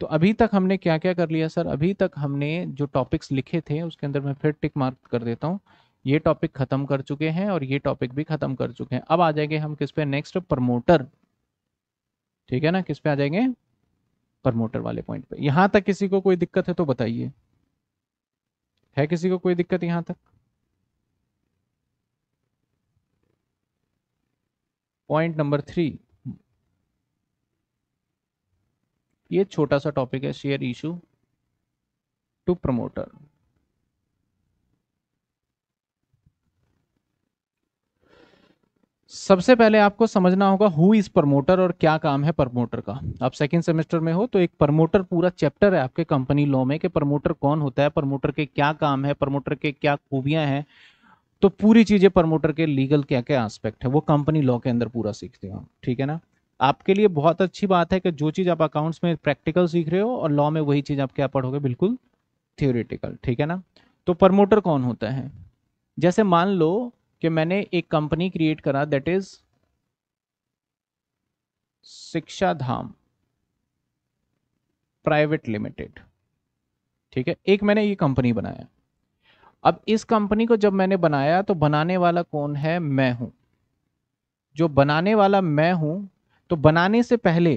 तो अभी तक हमने क्या क्या कर लिया सर? अभी तक हमने जो टॉपिक्स लिखे थे उसके अंदर मैं फिर टिक मार्क कर देता हूँ, ये टॉपिक खत्म कर चुके हैं और ये टॉपिक भी खत्म कर चुके हैं। अब आ जाएंगे हम किस पे? नेक्स्ट प्रमोटर, ठीक है ना, किस पे आ जाएंगे? प्रमोटर वाले पॉइंट पे। यहां तक किसी को कोई दिक्कत है तो बताइए, है किसी को कोई दिक्कत यहां तक? पॉइंट नंबर 3, ये छोटा सा टॉपिक है, शेयर इशू टू प्रमोटर। सबसे पहले आपको समझना होगा हु इज प्रमोटर और क्या काम है प्रमोटर का। आप सेकंड सेमेस्टर में हो तो एक प्रमोटर पूरा चैप्टर है आपके कंपनी लॉ में कि प्रमोटर कौन होता है, प्रमोटर के क्या काम है, प्रमोटर के क्या खूबियां हैं। तो पूरी चीजें प्रमोटर के लीगल क्या क्या एस्पेक्ट है वो कंपनी लॉ के अंदर पूरा सीखते हो, ठीक है ना। आपके लिए बहुत अच्छी बात है कि जो चीज आप अकाउंट्स में प्रैक्टिकल सीख रहे हो और लॉ में वही चीज आप क्या पढ़ोगे, बिल्कुल थियोरेटिकल, ठीक है ना। तो प्रमोटर कौन होता है? जैसे मान लो कि मैंने एक कंपनी क्रिएट करा, that is Shiksha Dham private limited, ठीक है। एक मैंने ये कंपनी बनाया। अब इस कंपनी को जब मैंने बनाया तो बनाने वाला कौन है? मैं हूं। जो बनाने वाला मैं हूं, तो बनाने से पहले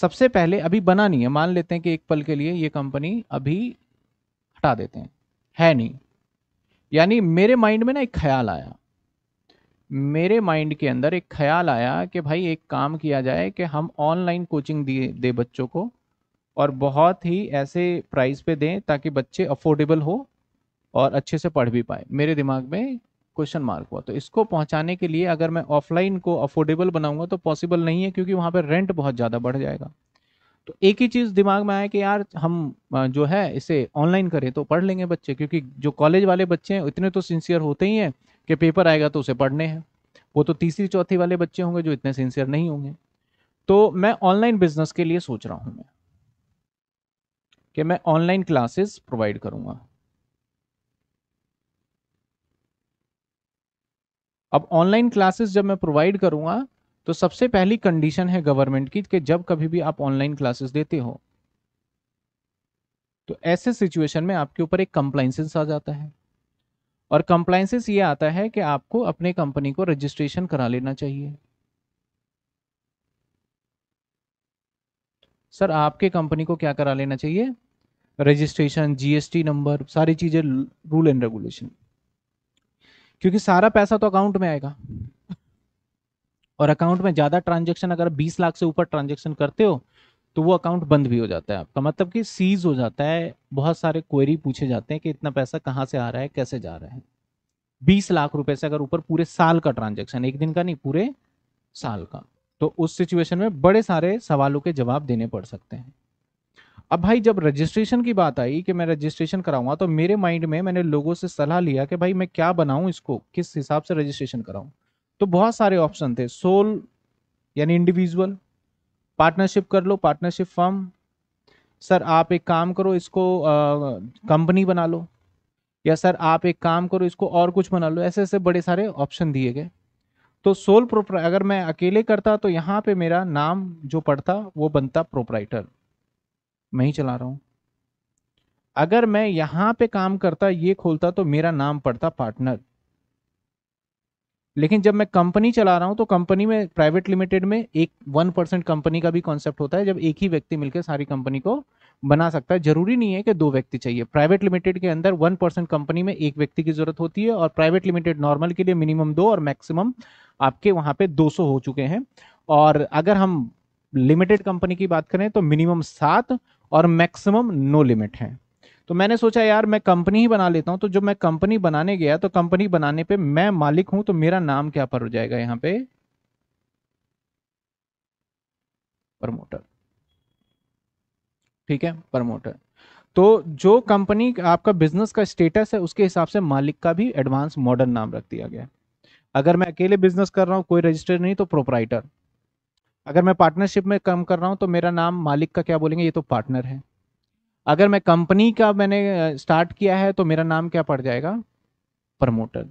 सबसे पहले अभी बना नहीं है, मान लेते हैं कि एक पल के लिए ये कंपनी अभी हटा देते हैं, है नहीं, यानी मेरे माइंड में ना एक ख्याल आया, मेरे माइंड के अंदर एक ख्याल आया कि भाई एक काम किया जाए कि हम ऑनलाइन कोचिंग दे बच्चों को और बहुत ही ऐसे प्राइस पे दें ताकि बच्चे अफोर्डेबल हो और अच्छे से पढ़ भी पाए। मेरे दिमाग में क्वेश्चन मार्क हुआ। तो इसको पहुंचाने के लिए अगर मैं ऑफलाइन को अफोर्डेबल बनाऊंगा तो पॉसिबल नहीं है, क्योंकि वहाँ पर रेंट बहुत ज़्यादा बढ़ जाएगा। तो एक ही चीज़ दिमाग में आया कि यार हम जो है इसे ऑनलाइन करें तो पढ़ लेंगे बच्चे, क्योंकि जो कॉलेज वाले बच्चे हैं इतने तो सिंसियर होते ही हैं कि पेपर आएगा तो उसे पढ़ने हैं, वो तो तीसरी चौथी वाले बच्चे होंगे जो इतने सिंसियर नहीं होंगे। तो मैं ऑनलाइन बिजनेस के लिए सोच रहा हूँ मैं कि मैं ऑनलाइन क्लासेस प्रोवाइड करूँगा। अब ऑनलाइन क्लासेस जब मैं प्रोवाइड करूँगा तो सबसे पहली कंडीशन है गवर्नमेंट की कि जब कभी भी आप ऑनलाइन क्लासेस देते हो तो ऐसे सिचुएशन में आपके ऊपर एक कंप्लाइंसेस आ जाता है, और कंप्लाइंसेस ये आता है कि आपको अपने कंपनी को रजिस्ट्रेशन करा लेना चाहिए। सर आपके कंपनी को क्या करा लेना चाहिए? रजिस्ट्रेशन, जीएसटी नंबर, सारी चीजें, रूल एंड रेगुलेशन, क्योंकि सारा पैसा तो अकाउंट में आएगा और अकाउंट में ज़्यादा ट्रांजैक्शन, अगर 20 लाख से ऊपर ट्रांजैक्शन करते हो तो वो अकाउंट बंद भी हो जाता है आपका, मतलब कि सीज हो जाता है। बहुत सारे क्वेरी पूछे जाते हैं कि इतना पैसा कहाँ से आ रहा है, कैसे जा रहा है। 20 लाख रुपए से अगर ऊपर पूरे साल का ट्रांजैक्शन, एक दिन का नहीं पूरे साल का, तो उस सिचुएशन में बड़े सारे सवालों के जवाब देने पड़ सकते हैं। अब भाई जब रजिस्ट्रेशन की बात आई कि मैं रजिस्ट्रेशन कराऊंगा तो मेरे माइंड में मैंने लोगों से सलाह लिया कि भाई मैं क्या बनाऊँ, इसको किस हिसाब से रजिस्ट्रेशन कराऊँ। तो बहुत सारे ऑप्शन थे, सोल यानी इंडिविजुअल, पार्टनरशिप कर लो, पार्टनरशिप फर्म, सर आप एक काम करो इसको कंपनी बना लो, या सर आप एक काम करो इसको और कुछ बना लो, ऐसे ऐसे बड़े सारे ऑप्शन दिए गए। तो सोल प्रोप्राइटर, अगर मैं अकेले करता तो यहाँ पे मेरा नाम जो पड़ता वो बनता प्रोप्राइटर, मैं ही चला रहा हूँ। अगर मैं यहाँ पे काम करता, ये खोलता, तो मेरा नाम पड़ता पार्टनर। लेकिन जब मैं कंपनी चला रहा हूं तो कंपनी में, प्राइवेट लिमिटेड में, एक 1% कंपनी का भी कॉन्सेप्ट होता है, जब एक ही व्यक्ति मिलकर सारी कंपनी को बना सकता है। जरूरी नहीं है कि दो व्यक्ति चाहिए, प्राइवेट लिमिटेड के अंदर 1% कंपनी में एक व्यक्ति की जरूरत होती है, और प्राइवेट लिमिटेड नॉर्मल के लिए मिनिमम 2 और मैक्सिमम आपके वहाँ पे 200 हो चुके हैं। और अगर हम लिमिटेड कंपनी की बात करें तो मिनिमम 7 और मैक्सिमम 9 लिमिट है। तो मैंने सोचा यार मैं कंपनी ही बना लेता हूं। तो जब मैं कंपनी बनाने गया तो कंपनी बनाने पे मैं मालिक हूं, तो मेरा नाम क्या पर हो जाएगा यहाँ पे? प्रमोटर, ठीक है, प्रमोटर। तो जो कंपनी आपका बिजनेस का स्टेटस है उसके हिसाब से मालिक का भी एडवांस मॉडर्न नाम रख दिया गया। अगर मैं अकेले बिजनेस कर रहा हूँ, कोई रजिस्टर्ड नहीं, तो प्रोप्राइटर। अगर मैं पार्टनरशिप में काम कर रहा हूँ तो मेरा नाम मालिक का क्या बोलेंगे, ये तो पार्टनर है। अगर मैं कंपनी का मैंने स्टार्ट किया है तो मेरा नाम क्या पड़ जाएगा? प्रमोटर।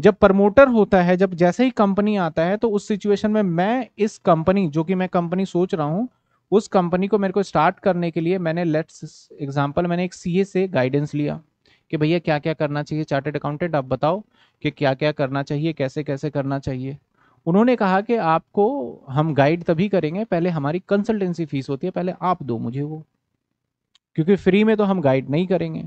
जब प्रमोटर होता है, जब जैसे ही कंपनी आता है तो उस सिचुएशन में मैं इस कंपनी, जो कि मैं कंपनी सोच रहा हूँ, उस कंपनी को मेरे को स्टार्ट करने के लिए मैंने लेट्स एग्जांपल मैंने एक सीए से गाइडेंस लिया कि भैया क्या क्या करना चाहिए, चार्टर्ड अकाउंटेंट आप बताओ कि क्या क्या करना चाहिए, कैसे कैसे करना चाहिए। उन्होंने कहा कि आपको हम गाइड तभी करेंगे, पहले हमारी कंसल्टेंसी फीस होती है, पहले आप दो मुझे वो, क्योंकि फ्री में तो हम गाइड नहीं करेंगे।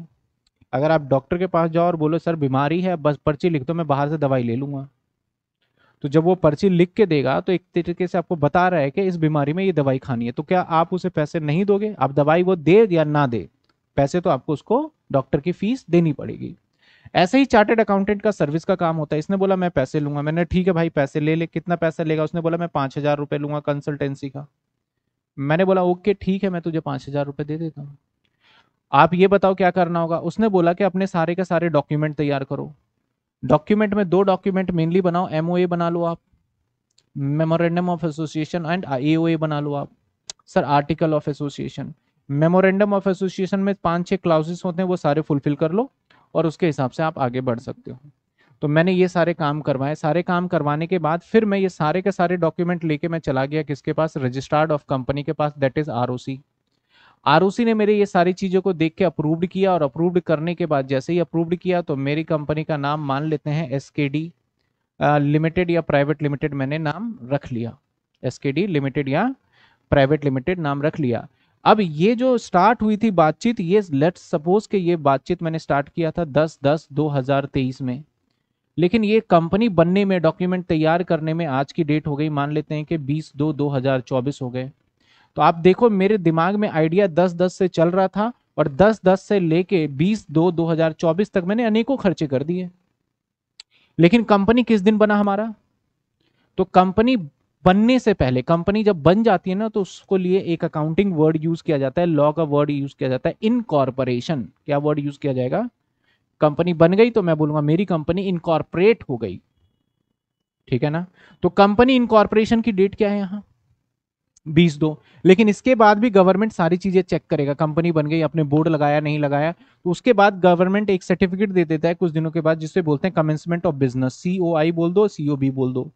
अगर आप डॉक्टर के पास जाओ और बोलो सर बीमारी है बस पर्ची लिख दो मैं बाहर से दवाई ले लूँगा, तो जब वो पर्ची लिख के देगा तो एक तरीके से आपको बता रहा है कि इस बीमारी में ये दवाई खानी है, तो क्या आप उसे पैसे नहीं दोगे? आप दवाई वो दे या ना दे, पैसे तो आपको उसको डॉक्टर की फीस देनी पड़ेगी। ऐसे ही चार्टर्ड अकाउंटेंट का सर्विस का काम होता है। इसने बोला मैं पैसे लूंगा, मैंने ठीक है भाई पैसे ले ले, कितना पैसा लेगा? उसने बोला मैं 5,000 रुपये लूंगा कंसल्टेंसी का। मैंने बोला ओके ठीक है मैं तुझे 5,000 रुपये दे देता हूँ, आप ये बताओ क्या करना होगा। उसने बोला कि अपने सारे के सारे डॉक्यूमेंट तैयार करो, डॉक्यूमेंट में दो डॉक्यूमेंट मेनली बनाओ, एमओए बना लो आप, memorandum of association and AOA बना लो आप। Sir article of association, memorandum of association में 5-6 क्लाउजेस होते हैं, वो सारे फुलफिल कर लो और उसके हिसाब से आप आगे बढ़ सकते हो। तो मैंने ये सारे काम करवाए, सारे काम करवाने के बाद फिर मैं ये सारे के सारे डॉक्यूमेंट लेके मैं चला गया किसके पास? रजिस्ट्रार्ड ऑफ कंपनी के पास, दैट इज आरओसी। आरओसी ने मेरे ये सारी चीज़ों को देख के अप्रूव्ड किया, और अप्रूव्ड करने के बाद जैसे ही अप्रूव्ड किया तो मेरी कंपनी का नाम मान लेते हैं एसकेडी लिमिटेड या प्राइवेट लिमिटेड, मैंने नाम रख लिया एसकेडी लिमिटेड या प्राइवेट लिमिटेड नाम रख लिया। अब ये जो स्टार्ट हुई थी बातचीत, ये लेट्स सपोज कि ये बातचीत मैंने स्टार्ट किया था 10/10/2023 में, लेकिन ये कंपनी बनने में डॉक्यूमेंट तैयार करने में आज की डेट हो गई मान लेते हैं कि 20/2/2024 हो गए। तो आप देखो मेरे दिमाग में आइडिया 10/10 से चल रहा था और 10/10 से लेके 20/2/2024 तक मैंने अनेकों खर्चे कर दिए, लेकिन कंपनी किस दिन बना हमारा? तो कंपनी बनने से पहले, कंपनी जब बन जाती है ना तो उसको लिए एक अकाउंटिंग वर्ड यूज किया जाता है, लॉ का वर्ड यूज किया जाता है, इनकॉर्पोरेशन। क्या वर्ड यूज किया जाएगा? कंपनी बन गई तो मैं बोलूंगा मेरी कंपनी इनकॉर्पोरेट हो गई, ठीक है ना। तो कंपनी इनकॉर्पोरेशन की डेट क्या है यहाँ? 20/2। लेकिन इसके बाद भी गवर्नमेंट सारी चीजें चेक करेगा, कंपनी बन गई आपने बोर्ड लगाया नहीं लगाया, तो उसके बाद गवर्नमेंट एक सर्टिफिकेट दे देता है कुछ दिनों के बाद जिसे बोलते हैं कमेंसमेंट ऑफ बिजनेस, COI बोल दो COB बोल दो,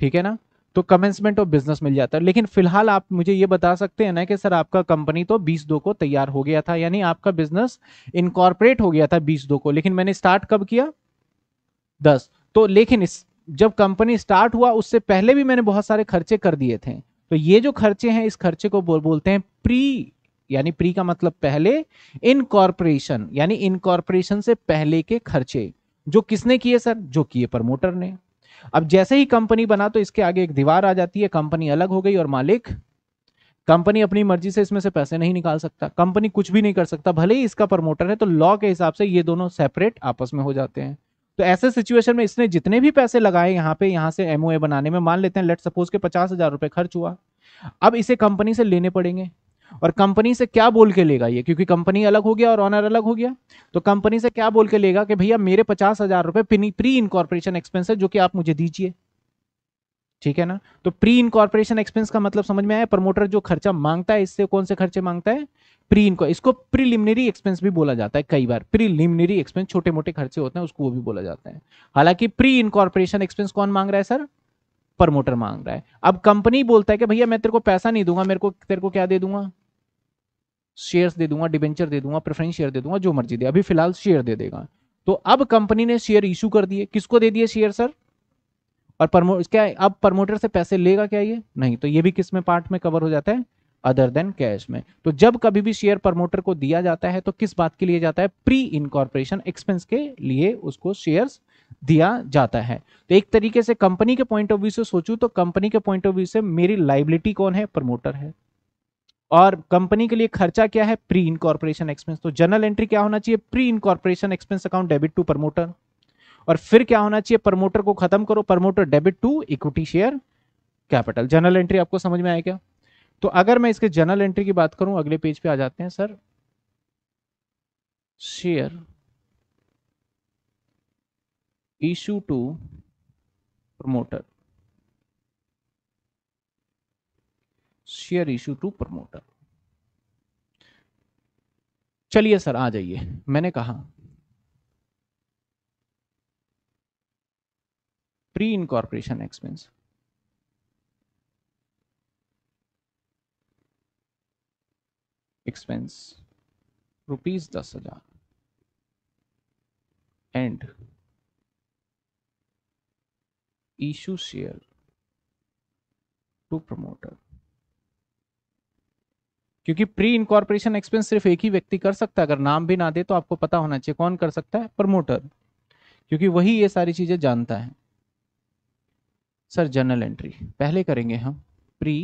ठीक है ना। तो कमेंसमेंट ऑफ बिजनेस मिल जाता है। लेकिन फिलहाल आप मुझे ये बता सकते हैं ना कि सर आपका कंपनी तो 20/2 को तैयार हो गया था, यानी आपका बिजनेस इनकॉर्पोरेट हो गया था 20/2 को, लेकिन मैंने स्टार्ट कब किया? 10। तो लेकिन जब कंपनी स्टार्ट हुआ उससे पहले भी मैंने बहुत सारे खर्चे कर दिए थे। तो ये जो खर्चे हैं इस खर्चे को बोलते हैं प्री, यानी प्री का मतलब पहले, इनकॉर्पोरेशन यानी इनकॉर्पोरेशन से पहले के खर्चे, जो किसने किए सर? जो किए प्रमोटर ने। अब जैसे ही कंपनी बना तो इसके आगे एक दीवार आ जाती है, कंपनी अलग हो गई और मालिक, कंपनी अपनी मर्जी से इसमें से पैसे नहीं निकाल सकता, कंपनी कुछ भी नहीं कर सकता भले ही इसका प्रमोटर है। तो लॉ के हिसाब से ये दोनों सेपरेट आपस में हो जाते हैं। तो ऐसे सिचुएशन में इसने जितने भी पैसे लगाए यहाँ पे, यहाँ से एमओए बनाने में मान लेते हैं लेट्स सपोज के 50,000 रुपये खर्च हुआ। अब इसे कंपनी से लेने पड़ेंगे, और कंपनी से क्या बोल के लेगा ये, क्योंकि कंपनी अलग हो गया और ऑनर अलग हो गया, तो कंपनी से क्या बोल के लेगा कि भैया मेरे 50,000 रुपये प्री इनकॉर्पोरेशन एक्सपेंस है जो कि आप मुझे दीजिए, ठीक है ना। तो प्री इनकॉर्पोरेशन एक्सपेंस का मतलब समझ में आया, प्रमोटर जो खर्चा मांगता है इससे कौन से खर्चे मांगता है? प्री इनको, इसको प्रीलिमिनरी एक्सपेंस भी बोला जाता है, कई बार प्रीलिमिनरी एक्सपेंस छोटे मोटे खर्चे होते हैं उसको वो भी बोला जाता है। हालांकि प्री इनकॉर्पोरेशन एक्सपेंस कौन मांग रहा है सर? प्रमोटर मांग रहा है। अब कंपनी बोलता है कि भैया मैं तेरे को पैसा नहीं दूंगा, तेरे को क्या दे दूंगा? शेयर्स दे दूंगा, डिबेंचर दे दूंगा, प्रेफरेंस शेयर दे दूंगा, जो मर्जी दे, अभी फिलहाल शेयर दे देगा। तो अब कंपनी ने शेयर इशू कर दिए, किसको दे दिए शेयर सर? और क्या अब प्रमोटर से पैसे लेगा क्या ये? नहीं। तो ये भी किस में पार्ट में कवर हो जाता है? अदर देन कैश में। तो जब कभी भी शेयर प्रमोटर को दिया जाता है तो किस बात के लिए जाता है? प्री इनकॉर्पोरेशन एक्सपेंस के लिए उसको शेयर्स दिया जाता है। तो एक तरीके से कंपनी के पॉइंट ऑफ व्यू से सोचूं तो कंपनी के पॉइंट ऑफ व्यू से मेरी लाइबिलिटी कौन है? प्रमोटर है। और कंपनी के लिए खर्चा क्या है? Pre incorporation expense. तो जनरल एंट्री क्या होना चाहिए? Pre incorporation expense account debit to promoter. और फिर क्या होना चाहिए? प्रमोटर को खत्म करो, promoter debit to equity share capital. Journal entry आपको समझ में आया क्या? तो अगर मैं इसके जनरल एंट्री की बात करूं, अगले पेज पे आ जाते हैं sir, share issue to promoter, share issue to promoter. चलिए सर आ जाइए, मैंने कहा pre incorporation expense, expense ₹10,000 and issue share to promoter, क्योंकि प्री इनकॉर्पोरेशन एक्सपेंस सिर्फ एक ही व्यक्ति कर सकता है। अगर नाम भी ना दे तो आपको पता होना चाहिए कौन कर सकता है, प्रमोटर, क्योंकि वही ये सारी चीजें जानता है। सर जर्नल एंट्री पहले करेंगे हम, प्री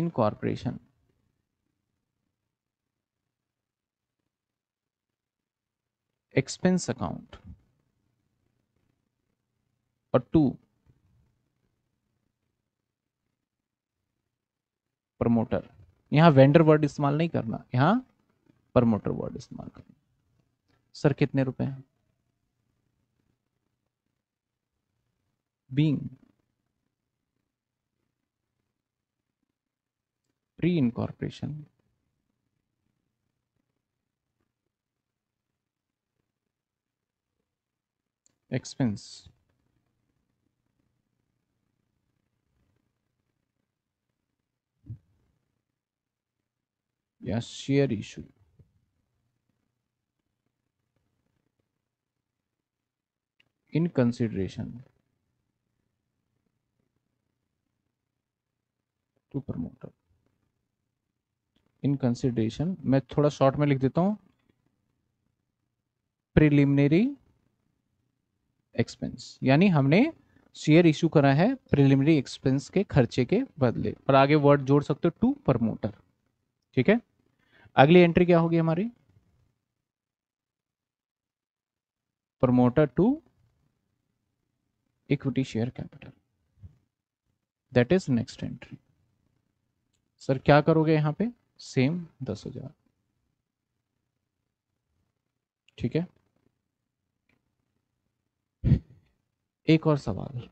इनकॉर्पोरेशन एक्सपेंस अकाउंट और टू प्रमोटर। यहाँ वेंडर वर्ड इस्तेमाल नहीं करना, यहाँ प्रमोटर वर्ड इस्तेमाल करना। सर कितने रुपए हैं? बीइंग प्री इनकॉर्पोरेशन एक्सपेंस या share issue in consideration to promoter. In consideration मैं थोड़ा शॉर्ट में लिख देता हूं, प्रिलिमिनरी एक्सपेंस, यानी हमने शेयर इशू करा है प्रिलिमिनरी एक्सपेंस के खर्चे के बदले, पर आगे वर्ड जोड़ सकते हो टू प्रमोटर। ठीक है, अगली एंट्री क्या होगी हमारी? Promoter to equity share capital, that is next entry. Sir क्या करोगे यहां पे? सेम 10,000। ठीक है, एक और सवाल,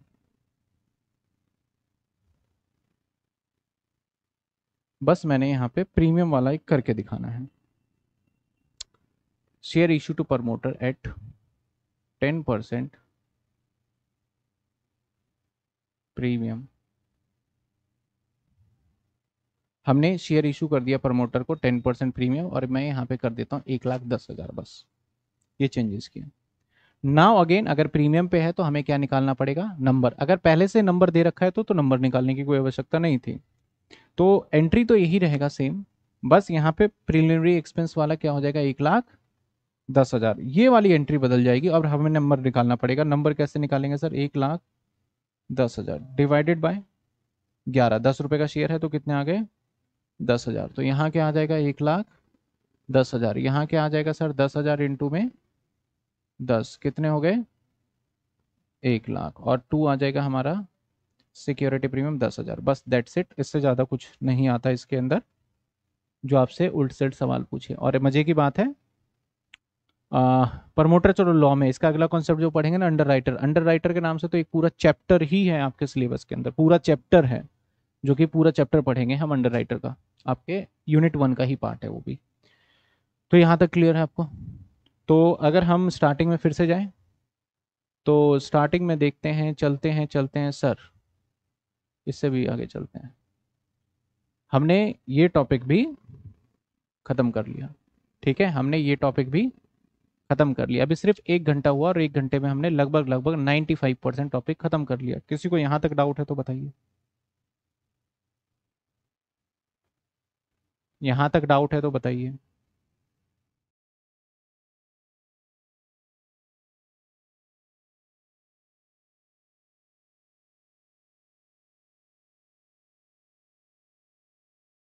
बस मैंने यहाँ पे प्रीमियम वाला एक करके दिखाना है। Share issue to promoter at 10% premium. हमने शेयर इशू कर दिया प्रमोटर को 10% प्रीमियम, और मैं यहाँ पे कर देता हूँ 1,10,000। बस ये चेंजेस किया। नाउ अगेन अगर प्रीमियम पे है तो हमें क्या निकालना पड़ेगा? नंबर। अगर पहले से नंबर दे रखा है तो नंबर निकालने की कोई आवश्यकता नहीं थी, तो एंट्री तो यही रहेगा सेम। बस यहाँ पे प्रिलिमिनरी एक्सपेंस वाला क्या हो जाएगा? 1,10,000। ये वाली एंट्री बदल जाएगी और हमें नंबर निकालना पड़ेगा। नंबर कैसे निकालेंगे सर? 1,10,000 divided by 11। 10 रुपये का शेयर है तो कितने आ गए? 10,000। तो यहाँ क्या आ जाएगा? 1,10,000। यहाँ क्या आ जाएगा सर? 10,000 इंटू में 10 कितने हो गए? 1,00,000। और 2 आ जाएगा हमारा सिक्योरिटी प्रीमियम 10,000। बस दैट्स इट, इससे ज़्यादा कुछ नहीं आता इसके अंदर जो आपसे उल्ट सेट सवाल पूछे। और मजे की बात है प्रमोटर, चलो लॉ में इसका अगला कॉन्सेप्ट जो पढ़ेंगे ना, अंडरराइटर। अंडरराइटर के नाम से तो एक पूरा चैप्टर ही है आपके सिलेबस के अंदर, पूरा चैप्टर है, जो कि पूरा चैप्टर पढ़ेंगे हम अंडरराइटर का, आपके यूनिट 1 का ही पार्ट है वो भी। तो यहाँ तक क्लियर है आपको? तो अगर हम स्टार्टिंग में फिर से जाएँ तो स्टार्टिंग में देखते हैं, चलते हैं सर इससे भी आगे चलते हैं। हमने ये टॉपिक भी ख़त्म कर लिया। ठीक है, हमने ये टॉपिक भी ख़त्म कर लिया। अभी सिर्फ 1 घंटा हुआ और 1 घंटे में हमने लगभग 95% टॉपिक ख़त्म कर लिया। किसी को यहाँ तक डाउट है तो बताइए, यहाँ तक डाउट है तो बताइए।